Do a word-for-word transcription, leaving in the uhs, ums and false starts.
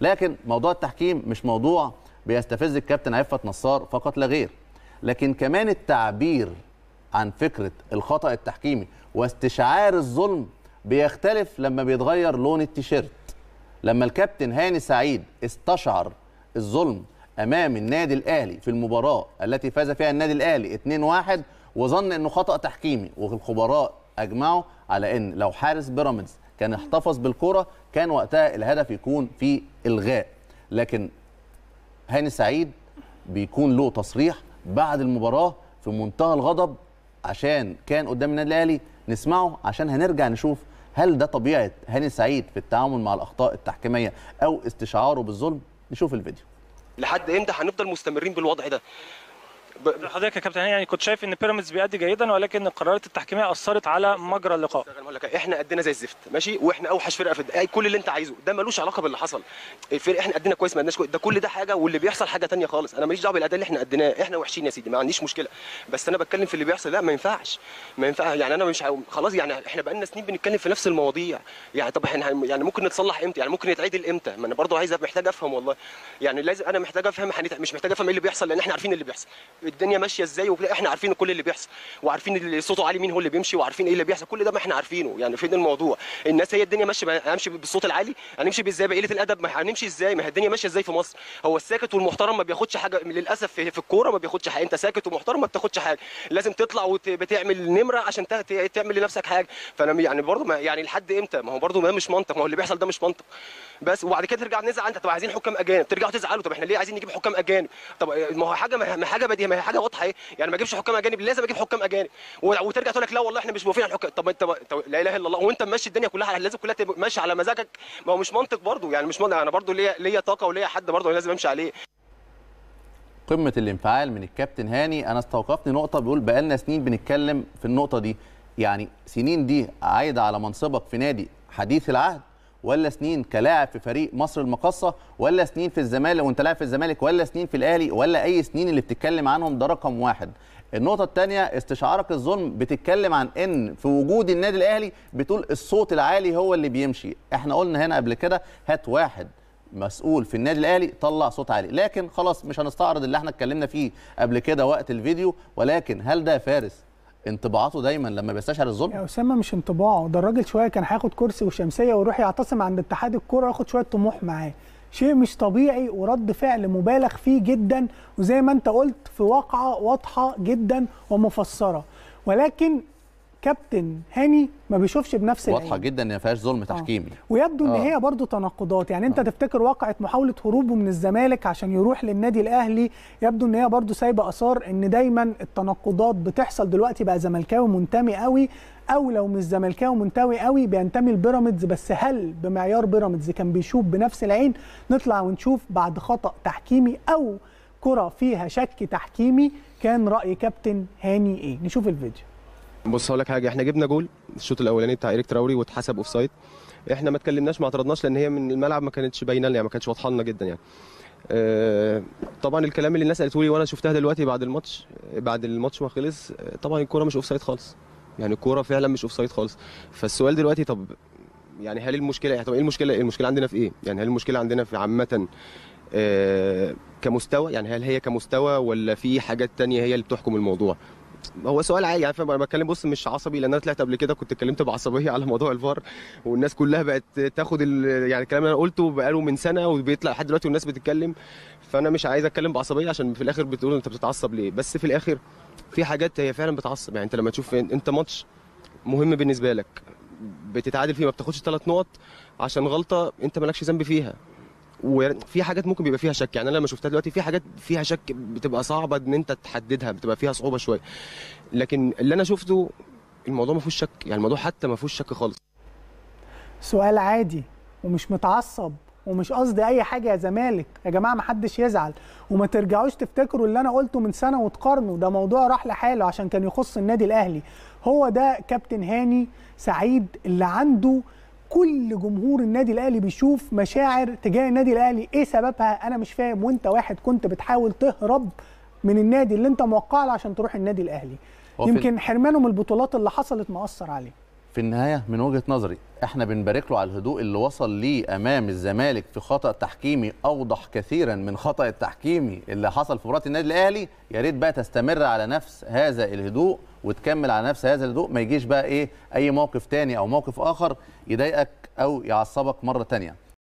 لكن موضوع التحكيم مش موضوع بيستفز الكابتن عفت نصار فقط لا غير، لكن كمان التعبير عن فكرة الخطأ التحكيمي واستشعار الظلم بيختلف لما بيتغير لون التيشيرت. لما الكابتن هاني سعيد استشعر الظلم امام النادي الاهلي في المباراه التي فاز فيها النادي الاهلي اتنين واحد وظن انه خطا تحكيمي، والخبراء اجمعوا على ان لو حارس بيراميدز كان احتفظ بالكره كان وقتها الهدف يكون في الغاء، لكن هاني سعيد بيكون له تصريح بعد المباراه في منتهى الغضب عشان كان قدام النادي الاهلي، نسمعه عشان هنرجع نشوف هل ده طبيعه هاني سعيد في التعامل مع الاخطاء التحكيميه او استشعاره بالظلم. نشوف الفيديو. لحد امتى هنفضل مستمرين بالوضع ده؟ ب... حضرتك يا كابتن هاني، يعني كنت شايف ان بيراميدز بيأدي جيدا ولكن القرارات التحكيميه اثرت على مجرى اللقاء. احنا قدنا زي الزفت ماشي، واحنا اوحش فرقه في الد... كل اللي انت عايزه ده ملوش علاقه باللي حصل. الفرقه احنا قدنا كويس ما قدناش كويس، ده كل ده حاجه واللي بيحصل حاجه ثانيه خالص. انا ماليش دعوه بالاداء اللي احنا قدناه، احنا وحشين يا سيدي ما عنديش مشكله، بس انا بتكلم في اللي بيحصل. لا ما ينفعش ما ينفعش يعني انا مش ع... خلاص يعني احنا بقالنا سنين بنتكلم في نفس المواضيع، يعني طب احنا يعني ممكن نتصلح امتى؟ يعني ممكن يتعدل امتى؟ ما انا برضه عايز محتاج افهم والله، يعني لازم انا محتاج افهم حنت... مش محتاج افهم ايه اللي بيحصل لان احنا عارفين اللي بيحصل. الدنيا ماشيه ازاي وكده، احنا عارفين كل اللي بيحصل وعارفين اللي صوته عالي مين هو اللي بيمشي وعارفين ايه اللي بيحصل، كل ده ما احنا عارفينه. يعني فين الموضوع؟ الناس هي الدنيا ماشيه، هنمشي بالصوت العالي هنمشي ازاي؟ بقله الادب ما هنمشي ازاي؟ ما هي الدنيا ماشيه ازاي في مصر؟ هو الساكت والمحترم ما بياخدش حاجه للاسف في الكوره، ما بياخدش حاجه. انت ساكت ومحترم ما بتاخدش حاجه، لازم تطلع وبتعمل نمره عشان تعمل لنفسك حاجه. فانا يعني برضه يعني لحد امتى؟ ما هو برضه ما مش منطق، ما هو اللي بيحصل ده مش منطق بس. وبعد كده ترجع نزعل انت، طب عايزين حكام اجانب، ترجعوا تزعلوا طب احنا ليه عايزين نجيب حكام اجانب؟ طب ما هو حاجه ما حاجه بديهيه، ما هي حاجه واضحه ايه؟ يعني ما اجيبش حكام اجانب، لازم اجيب حكام اجانب. وترجع تقول لك لا والله احنا مش موافقين على الحكام. طب انت لا اله الا الله، وانت ماشي الدنيا كلها لازم كلها تبقى ماشي على مزاجك، ما هو مش منطق برضه. يعني مش منطق، انا برضه ليا ليا طاقه وليا حد برضه لازم امشي عليه. قمه الانفعال من الكابتن هاني. انا استوقفتني نقطه بيقول بقالنا سنين بنتكلم في النقطه دي، يعني سنين دي عايده على منصبك في نادي حديث العهد، ولا سنين كلاعب في فريق مصر المقاصه، ولا سنين في الزمالك وانت لاعب في الزمالك، ولا سنين في الاهلي، ولا اي سنين اللي بتتكلم عنهم؟ ده رقم واحد. النقطه الثانيه استشعارك الظلم، بتتكلم عن ان في وجود النادي الاهلي بتقول الصوت العالي هو اللي بيمشي. احنا قلنا هنا قبل كده هات واحد مسؤول في النادي الاهلي طلع صوت عالي، لكن خلاص مش هنستعرض اللي احنا اتكلمنا فيه قبل كده وقت الفيديو. ولكن هل ده فارس انطباعاته دايما لما بيستشعر الظلم؟ يا اسامه مش انطباعه ده، الراجل شويه كان هياخد كرسي وشمسيه ويروح يعتصم عند اتحاد الكرة وياخد شويه طموح معاه، شيء مش طبيعي ورد فعل مبالغ فيه جدا، وزي ما انت قلت في واقعه واضحه جدا ومفسره. ولكن كابتن هاني ما بيشوفش بنفس العين، واضحه جدا ان ما فيهاش ظلم تحكيمي. آه. ويبدو ان آه. هي برضو تناقضات، يعني انت آه. تفتكر واقعه محاوله هروبه من الزمالك عشان يروح للنادي الاهلي، يبدو ان هي برضو سايبه اثار ان دايما التناقضات بتحصل. دلوقتي بقى زملكاوي منتمي قوي، او لو مش زملكاوي منتمي قوي بينتمي لبيراميدز، بس هل بمعيار بيراميدز كان بيشوف بنفس العين؟ نطلع ونشوف بعد خطأ تحكيمي او كرة فيها شك تحكيمي كان راي كابتن هاني ايه. نشوف الفيديو. بص هقول لك حاجه، احنا جبنا جول الشوط الاولاني بتاع إريك تراوري واتحسب اوف سايد، احنا ما اتكلمناش ما اعترضناش لان هي من الملعب ما كانتش باينه لنا، يعني ما كانتش واضحه لنا جدا. يعني أه طبعا الكلام اللي الناس قالته لي وانا شفتها دلوقتي بعد الماتش، بعد الماتش ما خلص، طبعا الكوره مش اوف سايد خالص، يعني الكوره فعلا مش اوف سايد خالص. فالسؤال دلوقتي طب يعني هل المشكله طب ايه المشكله ايه المشكله عندنا في ايه؟ يعني هل المشكله عندنا في عامه أه كمستوى؟ يعني هل هي كمستوى ولا في حاجات ثانيه هي اللي بتحكم الموضوع؟ هو سؤال عادي يعني، فاهم؟ انا بتكلم بص مش عصبي لان انا طلعت قبل كده كنت اتكلمت بعصبيه على موضوع الفار والناس كلها بقت تاخد يعني الكلام اللي انا قلته بقاله من سنه وبيطلع لحد دلوقتي والناس بتتكلم، فانا مش عايز اتكلم بعصبيه عشان في الاخر بتقول انت بتتعصب ليه؟ بس في الاخر في حاجات هي فعلا بتعصب. يعني انت لما تشوف انت ماتش مهم بالنسبه لك بتتعادل فيه ما بتاخدش ثلاث نقط عشان غلطه انت مالكش ذنب فيها، وفي حاجات ممكن بيبقى فيها شك. يعني انا لما شفتها دلوقتي في حاجات فيها شك بتبقى صعبه ان انت تحددها، بتبقى فيها صعوبه شويه، لكن اللي انا شفته الموضوع ما فيهوش شك، يعني الموضوع حتى ما فيهوش شك خالص. سؤال عادي ومش متعصب ومش قصدي اي حاجه يا زمالك يا جماعه، ما حدش يزعل وما ترجعوش تفتكروا اللي انا قلته من سنه وتقارنوا، ده موضوع راح لحاله عشان كان يخص النادي الاهلي. هو ده كابتن هاني سعيد اللي عنده كل جمهور النادي الاهلي بيشوف مشاعر تجاه النادي الاهلي، ايه سببها انا مش فاهم، وانت واحد كنت بتحاول تهرب من النادي اللي انت موقع له عشان تروح النادي الاهلي، يمكن حرمانه من البطولات اللي حصلت مأثر عليه. في النهايه من وجهه نظري احنا بنبارك له على الهدوء اللي وصل ليه امام الزمالك في خطأ تحكيمي اوضح كثيرا من خطأ التحكيمي اللي حصل في مباراه النادي الاهلي. يا ريت بقى تستمر على نفس هذا الهدوء وتكمل على نفس هذا الهدوء، ما يجيش بقى ايه اي موقف تاني او موقف اخر يضايقك او يعصبك مره تانيه.